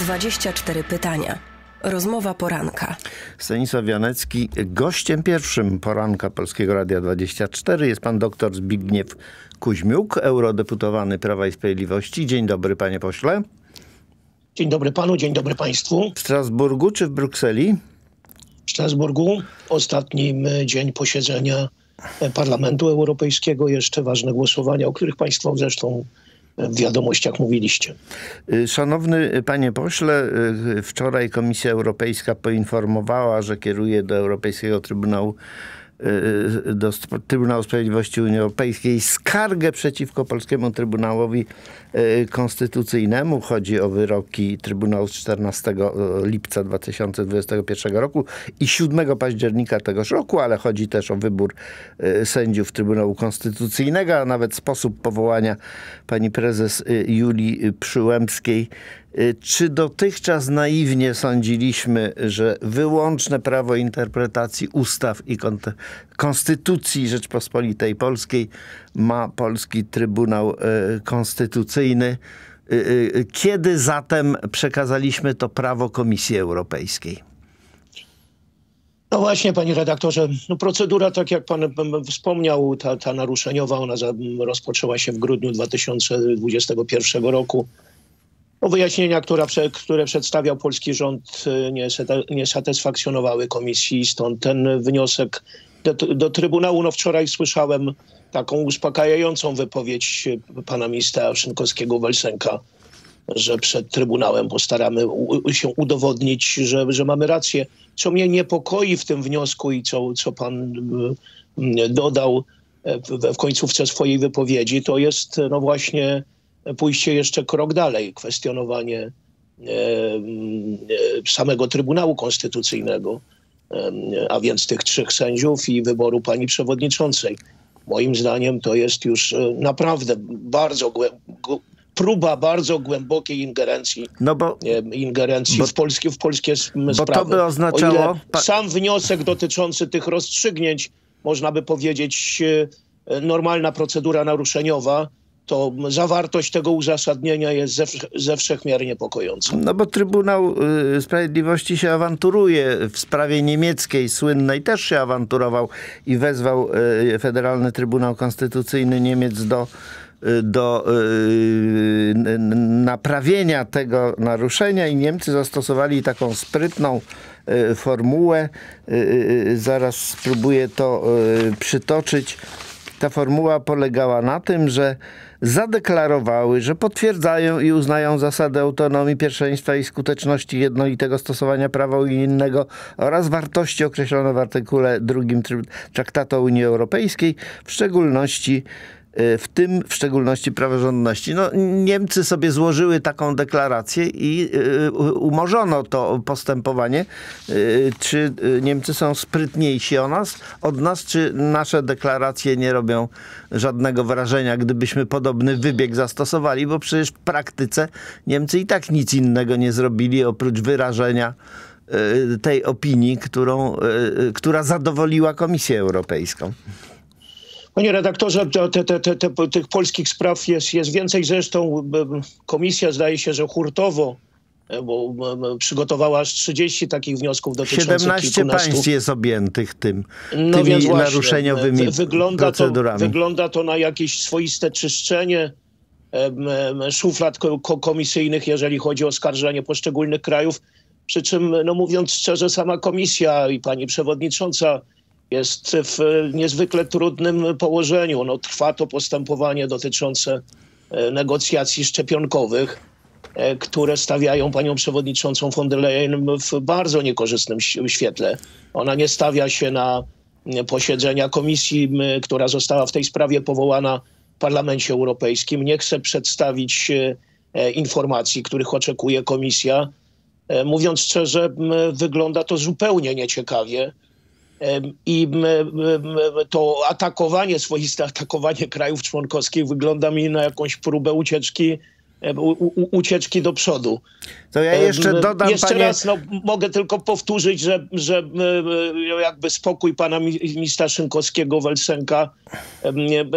24 pytania. Rozmowa poranka. Stanisław Janecki. Gościem pierwszym poranka Polskiego Radia 24 jest pan dr Zbigniew Kuźmiuk, eurodeputowany Prawa i Sprawiedliwości. Dzień dobry, panie pośle. Dzień dobry panu, dzień dobry państwu. W Strasburgu czy w Brukseli? W Strasburgu. Ostatnim dzień posiedzenia Parlamentu Europejskiego. Jeszcze ważne głosowania, o których państwo zresztą w wiadomościach mówiliście. Szanowny panie pośle, wczoraj Komisja Europejska poinformowała, że kieruje do Europejskiego Trybunału Sprawiedliwości Unii Europejskiej skargę przeciwko Polskiemu Trybunałowi Konstytucyjnemu. Chodzi o wyroki Trybunału z 14 lipca 2021 roku i 7 października tegoż roku, ale chodzi też o wybór sędziów Trybunału Konstytucyjnego, a nawet sposób powołania pani prezes Julii Przyłębskiej. Czy dotychczas naiwnie sądziliśmy, że wyłączne prawo interpretacji ustaw i Konstytucji Rzeczpospolitej Polskiej ma polski Trybunał Konstytucyjny? Kiedy zatem przekazaliśmy to prawo Komisji Europejskiej? No właśnie, panie redaktorze, no procedura, tak jak pan wspomniał, ta naruszeniowa, ona rozpoczęła się w grudniu 2021 roku. O wyjaśnienia, które przedstawiał polski rząd, nie satysfakcjonowały komisji, stąd ten wniosek do Trybunału. No wczoraj słyszałem taką uspokajającą wypowiedź pana ministra Szynkowskiego vel Sęka, że przed Trybunałem postaramy się udowodnić, że mamy rację. Co mnie niepokoi w tym wniosku i co pan dodał w końcówce swojej wypowiedzi, to jest no właśnie pójście jeszcze krok dalej, kwestionowanie samego Trybunału Konstytucyjnego, a więc tych 3 sędziów i wyboru pani przewodniczącej. Moim zdaniem to jest już naprawdę bardzo próba bardzo głębokiej ingerencji, w polskie sprawy. Bo to by oznaczało... O ile sam wniosek dotyczący tych rozstrzygnięć, można by powiedzieć, normalna procedura naruszeniowa, to zawartość tego uzasadnienia jest ze wszech miar niepokojąca. No bo Trybunał Sprawiedliwości się awanturuje. W sprawie niemieckiej słynnej też się awanturował i wezwał Federalny Trybunał Konstytucyjny Niemiec do naprawienia tego naruszenia i Niemcy zastosowali taką sprytną formułę. Zaraz spróbuję to przytoczyć. Ta formuła polegała na tym, że zadeklarowały, że potwierdzają i uznają zasady autonomii, pierwszeństwa i skuteczności jednolitego stosowania prawa unijnego oraz wartości określone w artykule 2 Traktatu o Unii Europejskiej, w tym w szczególności praworządności. No, Niemcy sobie złożyły taką deklarację i umorzono to postępowanie. Czy Niemcy są sprytniejsi od nas, czy nasze deklaracje nie robią żadnego wrażenia, gdybyśmy podobny wybieg zastosowali, bo przecież w praktyce Niemcy i tak nic innego nie zrobili oprócz wyrażenia tej opinii, która zadowoliła Komisję Europejską. Panie redaktorze, tych polskich spraw jest więcej. Zresztą komisja, zdaje się, że hurtowo, bo przygotowała aż 30 takich wniosków dotyczących 17 państw jest objętych tymi naruszeniowymi procedurami. Wygląda to na jakieś swoiste czyszczenie szuflad komisyjnych, jeżeli chodzi o oskarżenie poszczególnych krajów. Przy czym, no mówiąc szczerze, sama komisja i pani przewodnicząca jest w niezwykle trudnym położeniu. No, trwa to postępowanie dotyczące negocjacji szczepionkowych, które stawiają panią przewodniczącą von der Leyen w bardzo niekorzystnym świetle. Ona nie stawia się na posiedzenia komisji, która została w tej sprawie powołana w Parlamencie Europejskim. Nie chce przedstawić informacji, których oczekuje komisja. Mówiąc szczerze, wygląda to zupełnie nieciekawie. I to swoiste atakowanie krajów członkowskich wygląda mi na jakąś próbę ucieczki ucieczki do przodu. To ja jeszcze dodam, raz mogę tylko powtórzyć, że jakby spokój pana ministra Szynkowskiego vel Sęka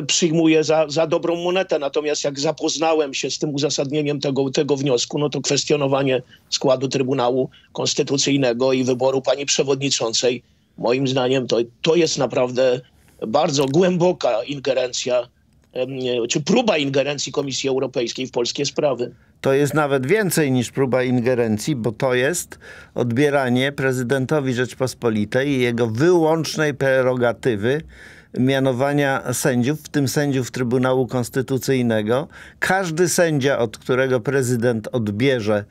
przyjmuję za dobrą monetę. Natomiast jak zapoznałem się z tym uzasadnieniem tego wniosku, no to kwestionowanie składu Trybunału Konstytucyjnego i wyboru pani przewodniczącej, moim zdaniem to jest naprawdę bardzo głęboka ingerencja, czy próba ingerencji Komisji Europejskiej w polskie sprawy. To jest nawet więcej niż próba ingerencji, bo to jest odbieranie prezydentowi Rzeczpospolitej i jego wyłącznej prerogatywy mianowania sędziów, w tym sędziów Trybunału Konstytucyjnego. Każdy sędzia, od którego prezydent odbierze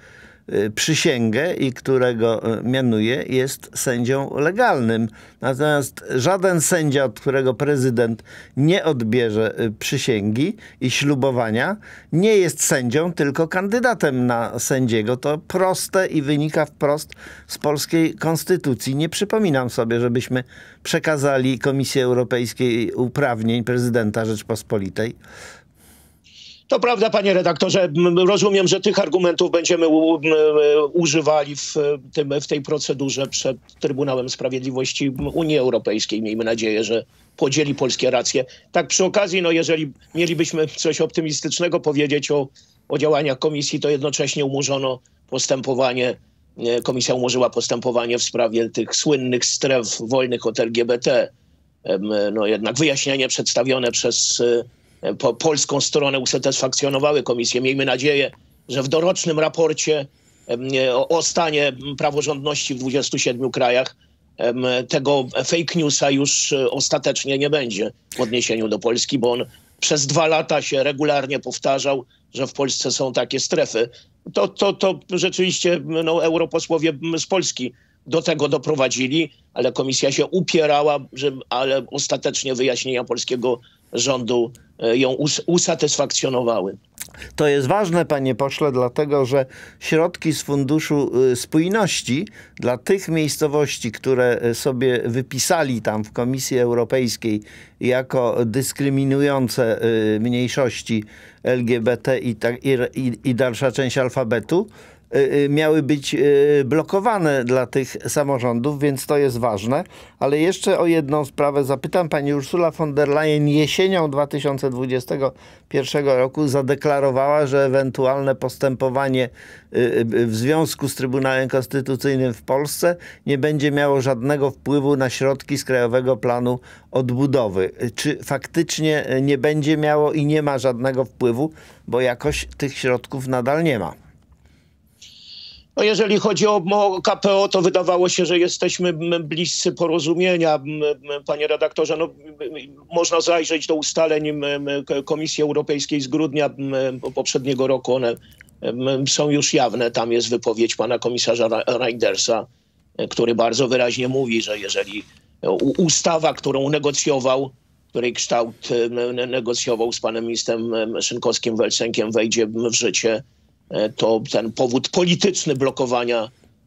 przysięgę i którego mianuje, jest sędzią legalnym. Natomiast żaden sędzia, od którego prezydent nie odbierze przysięgi i ślubowania, nie jest sędzią, tylko kandydatem na sędziego. To proste i wynika wprost z polskiej konstytucji. Nie przypominam sobie, żebyśmy przekazali Komisji Europejskiej uprawnień prezydenta Rzeczpospolitej. To prawda, panie redaktorze. Rozumiem, że tych argumentów będziemy używali w tej procedurze przed Trybunałem Sprawiedliwości Unii Europejskiej. Miejmy nadzieję, że podzieli polskie racje. Tak przy okazji, no jeżeli mielibyśmy coś optymistycznego powiedzieć o działaniach komisji, to jednocześnie umorzono postępowanie. Komisja umorzyła postępowanie w sprawie tych słynnych stref wolnych od LGBT. No jednak wyjaśnienie przedstawione przez polską stronę usatysfakcjonowały komisję. Miejmy nadzieję, że w dorocznym raporcie o stanie praworządności w 27 krajach tego fake newsa już ostatecznie nie będzie w odniesieniu do Polski, bo on przez 2 lata się regularnie powtarzał, że w Polsce są takie strefy. To rzeczywiście no, europosłowie z Polski do tego doprowadzili, ale komisja się upierała, ale ostatecznie wyjaśnienia polskiego rządu ją usatysfakcjonowały. To jest ważne, panie pośle, dlatego że środki z Funduszu Spójności dla tych miejscowości, które sobie wypisali tam w Komisji Europejskiej jako dyskryminujące mniejszości LGBT i dalsza część alfabetu, miały być blokowane dla tych samorządów, więc to jest ważne. Ale jeszcze o jedną sprawę zapytam. Pani Ursula von der Leyen jesienią 2021 roku zadeklarowała, że ewentualne postępowanie w związku z Trybunałem Konstytucyjnym w Polsce nie będzie miało żadnego wpływu na środki z Krajowego Planu Odbudowy. Czy faktycznie nie będzie miało i nie ma żadnego wpływu, bo jakoś tych środków nadal nie ma? No jeżeli chodzi o KPO, to wydawało się, że jesteśmy bliscy porozumienia. Panie redaktorze, no, można zajrzeć do ustaleń Komisji Europejskiej z grudnia poprzedniego roku. One są już jawne. Tam jest wypowiedź pana komisarza Reindersa, który bardzo wyraźnie mówi, że jeżeli ustawa, którą negocjował, której kształt negocjował z panem ministrem Szynkowskim vel Sękiem, wejdzie w życie, to ten powód polityczny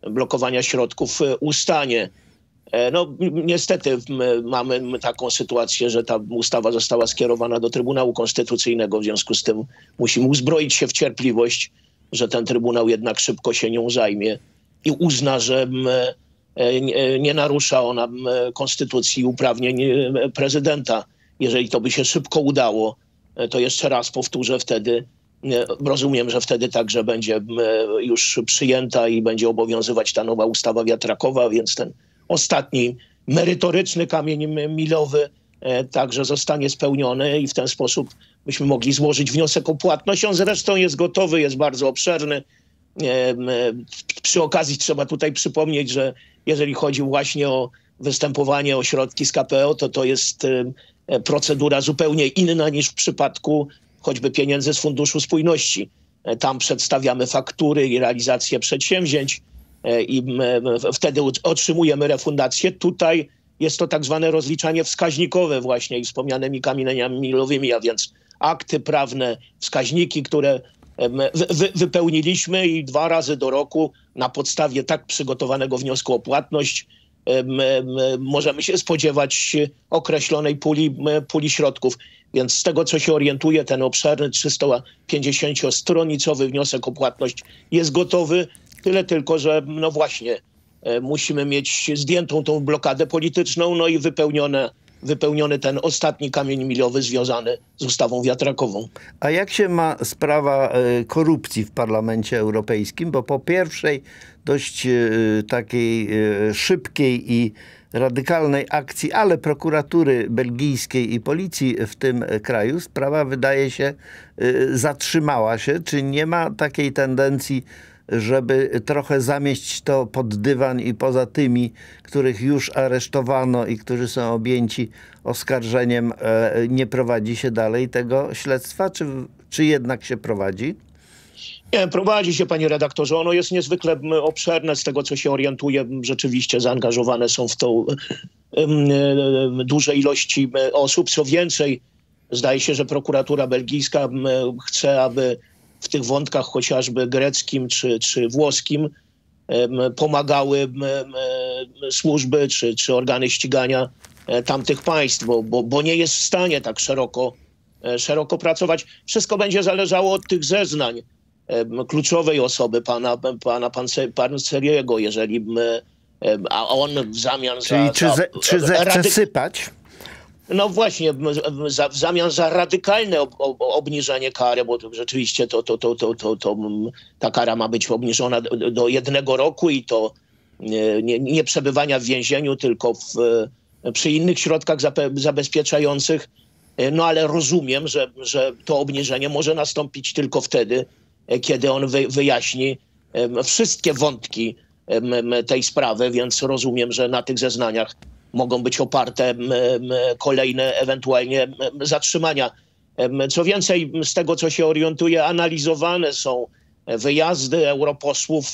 blokowania środków ustanie. No niestety mamy taką sytuację, że ta ustawa została skierowana do Trybunału Konstytucyjnego, w związku z tym musimy uzbroić się w cierpliwość, że ten Trybunał jednak szybko się nią zajmie i uzna, że nie narusza ona konstytucji i uprawnień prezydenta. Jeżeli to by się szybko udało, to jeszcze raz powtórzę, wtedy rozumiem, że wtedy także będzie już przyjęta i będzie obowiązywać ta nowa ustawa wiatrakowa, więc ten ostatni merytoryczny kamień milowy także zostanie spełniony i w ten sposób byśmy mogli złożyć wniosek o płatność. On zresztą jest gotowy, jest bardzo obszerny. Przy okazji trzeba tutaj przypomnieć, że jeżeli chodzi właśnie o występowanie o środki z KPO, to jest procedura zupełnie inna niż w przypadku choćby pieniędzy z Funduszu Spójności. Tam przedstawiamy faktury i realizację przedsięwzięć i wtedy otrzymujemy refundację. Tutaj jest to tak zwane rozliczanie wskaźnikowe właśnie i wspomnianymi kamieniami milowymi, a więc akty prawne, wskaźniki, które wypełniliśmy i 2 razy do roku na podstawie tak przygotowanego wniosku o płatność możemy się spodziewać określonej puli środków. Więc z tego, co się orientuje, ten obszerny 350-stronicowy wniosek o płatność jest gotowy. Tyle tylko, że no właśnie musimy mieć zdjętą tą blokadę polityczną, no i wypełniony ten ostatni kamień milowy związany z ustawą wiatrakową. A jak się ma sprawa korupcji w Parlamencie Europejskim? Bo po pierwszej dość takiej szybkiej i radykalnej akcji, ale prokuratury belgijskiej i policji w tym kraju sprawa, wydaje się, zatrzymała się. Czy nie ma takiej tendencji, żeby trochę zamieść to pod dywan i poza tymi, których już aresztowano i którzy są objęci oskarżeniem, nie prowadzi się dalej tego śledztwa? Czy jednak się prowadzi? Nie, prowadzi się, panie redaktorze. Ono jest niezwykle obszerne. Z tego, co się orientuję, rzeczywiście zaangażowane są w to duże ilości osób. Co więcej, zdaje się, że prokuratura belgijska chce, aby w tych wątkach chociażby greckim czy włoskim pomagały służby czy organy ścigania tamtych państw, bo nie jest w stanie tak szeroko pracować. Wszystko będzie zależało od tych zeznań kluczowej osoby, pana Panceriego, jeżeli a on w zamian w zamian za radykalne obniżenie kary, bo rzeczywiście ta kara ma być obniżona do 1 roku i to nie przebywania w więzieniu, tylko przy innych środkach zabezpieczających. No ale rozumiem, że to obniżenie może nastąpić tylko wtedy, kiedy on wyjaśni wszystkie wątki tej sprawy, więc rozumiem, że na tych zeznaniach mogą być oparte kolejne ewentualnie zatrzymania. Co więcej, z tego, co się orientuję, analizowane są wyjazdy europosłów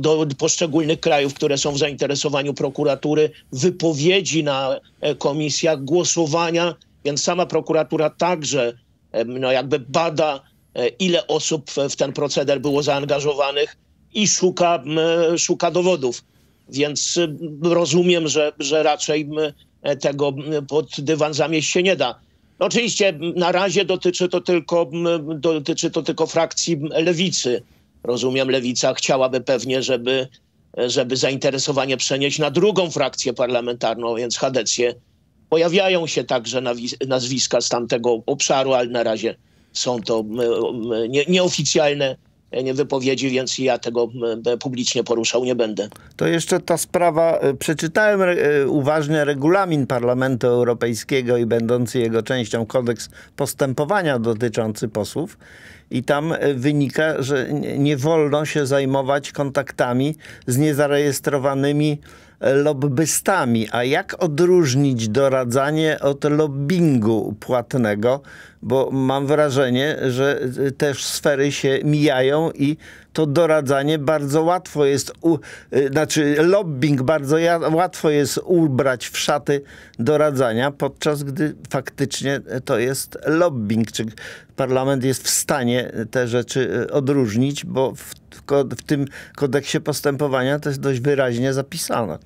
do poszczególnych krajów, które są w zainteresowaniu prokuratury, wypowiedzi na komisjach, głosowania, więc sama prokuratura także jakby bada, ile osób w ten proceder było zaangażowanych i szuka dowodów. Więc rozumiem, że raczej tego pod dywan zamieść się nie da. Oczywiście na razie dotyczy to tylko frakcji lewicy. Rozumiem, lewica chciałaby pewnie, żeby zainteresowanie przenieść na drugą frakcję parlamentarną, więc chadecję. Pojawiają się także nazwiska z tamtego obszaru, ale na razie są to nieoficjalne wypowiedzi, więc ja tego publicznie poruszał nie będę. To jeszcze ta sprawa, przeczytałem uważnie regulamin Parlamentu Europejskiego i będący jego częścią kodeks postępowania dotyczący posłów i tam wynika, że nie wolno się zajmować kontaktami z niezarejestrowanymi lobbystami. A jak odróżnić doradzanie od lobbingu płatnego? Bo mam wrażenie, że te sfery się mijają i to doradzanie bardzo łatwo jest, lobbing bardzo łatwo jest ubrać w szaty doradzania, podczas gdy faktycznie to jest lobbing. Czy parlament jest w stanie te rzeczy odróżnić, bo w tym kodeksie postępowania to jest dość wyraźnie zapisane.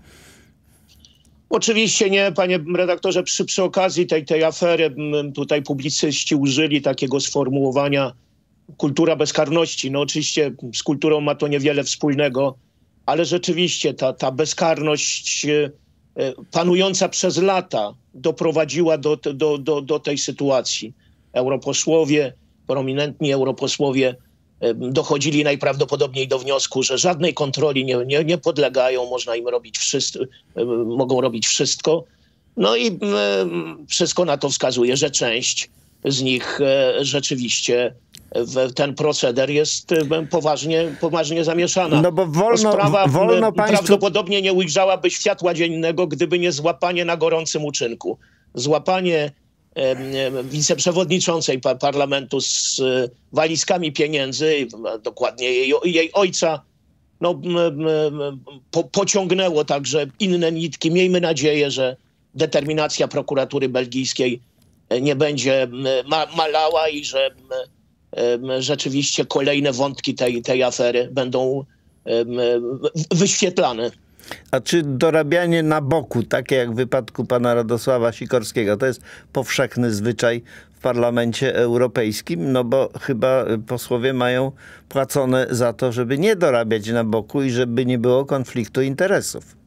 Oczywiście nie, panie redaktorze. Przy okazji tej afery tutaj publicyści użyli takiego sformułowania kultura bezkarności. No oczywiście z kulturą ma to niewiele wspólnego, ale rzeczywiście ta bezkarność panująca przez lata doprowadziła do tej sytuacji. Europosłowie, prominentni europosłowie dochodzili najprawdopodobniej do wniosku, że żadnej kontroli nie podlegają, mogą robić wszystko. No i wszystko na to wskazuje, że część z nich rzeczywiście ten proceder jest poważnie zamieszana. No bo wolno państwu... prawdopodobnie nie ujrzałaby światła dziennego, gdyby nie złapanie na gorącym uczynku. Złapanie wiceprzewodniczącej parlamentu z walizkami pieniędzy, dokładnie jej ojca, pociągnęło także inne nitki. Miejmy nadzieję, że determinacja prokuratury belgijskiej nie będzie malała i że rzeczywiście kolejne wątki tej afery będą wyświetlane. A czy dorabianie na boku, takie jak w wypadku pana Radosława Sikorskiego, to jest powszechny zwyczaj w Parlamencie Europejskim? No bo chyba posłowie mają płacone za to, żeby nie dorabiać na boku i żeby nie było konfliktu interesów.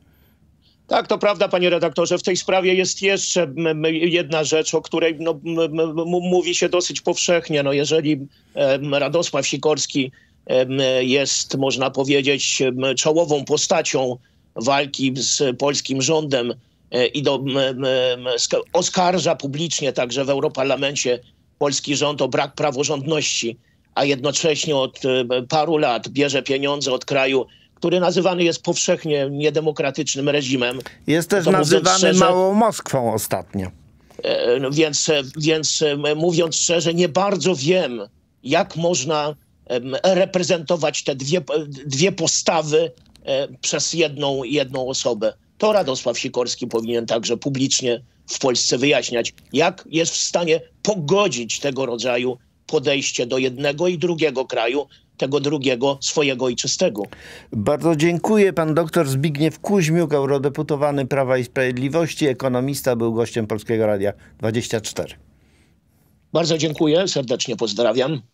Tak, to prawda, panie redaktorze. W tej sprawie jest jeszcze jedna rzecz, o której no, mówi się dosyć powszechnie. No, jeżeli Radosław Sikorski jest, można powiedzieć, czołową postacią walki z polskim rządem i oskarża publicznie także w Europarlamencie polski rząd o brak praworządności, a jednocześnie od paru lat bierze pieniądze od kraju, który nazywany jest powszechnie niedemokratycznym reżimem. Jest też nazywany Małą Moskwą ostatnio. Więc mówiąc szczerze, nie bardzo wiem, jak można reprezentować te dwie postawy przez jedną osobę. To Radosław Sikorski powinien także publicznie w Polsce wyjaśniać, jak jest w stanie pogodzić tego rodzaju podejście do jednego i drugiego kraju, tego drugiego, swojego i czystego. Bardzo dziękuję. Pan doktor Zbigniew Kuźmiuk, eurodeputowany Prawa i Sprawiedliwości, ekonomista, był gościem Polskiego Radia 24. Bardzo dziękuję, serdecznie pozdrawiam.